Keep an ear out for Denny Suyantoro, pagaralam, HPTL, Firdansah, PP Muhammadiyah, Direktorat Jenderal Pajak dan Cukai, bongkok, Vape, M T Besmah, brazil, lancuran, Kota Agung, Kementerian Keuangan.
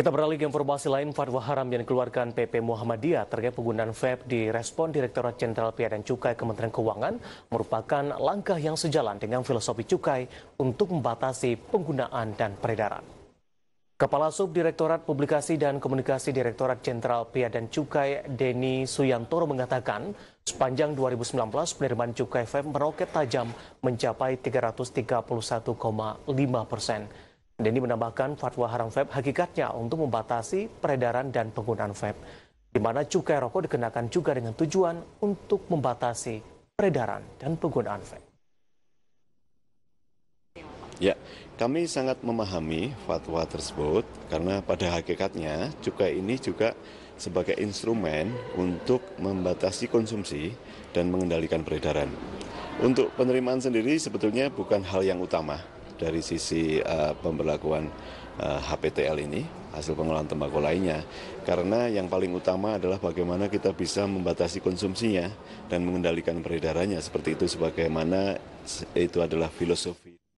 Kita beralih ke informasi lain. Fatwa haram yang dikeluarkan PP Muhammadiyah terkait penggunaan vape direspon Direktorat Jenderal Pajak dan Cukai Kementerian Keuangan merupakan langkah yang sejalan dengan filosofi cukai untuk membatasi penggunaan dan peredaran. Kepala Subdirektorat Publikasi dan Komunikasi Direktorat Jenderal Pajak dan Cukai Denny Suyantoro mengatakan sepanjang 2019 penerimaan cukai vape meroket tajam mencapai 331,5%. Denny menambahkan fatwa haram vape hakikatnya untuk membatasi peredaran dan penggunaan vape, di mana cukai rokok dikenakan juga dengan tujuan untuk membatasi peredaran dan penggunaan vape. Ya, kami sangat memahami fatwa tersebut karena pada hakikatnya cukai ini juga sebagai instrumen untuk membatasi konsumsi dan mengendalikan peredaran. Untuk penerimaan sendiri sebetulnya bukan hal yang utama dari sisi pemberlakuan HPTL ini, hasil pengolahan tembakau lainnya, karena yang paling utama adalah bagaimana kita bisa membatasi konsumsinya dan mengendalikan peredarannya, seperti itu sebagaimana itu adalah filosofi.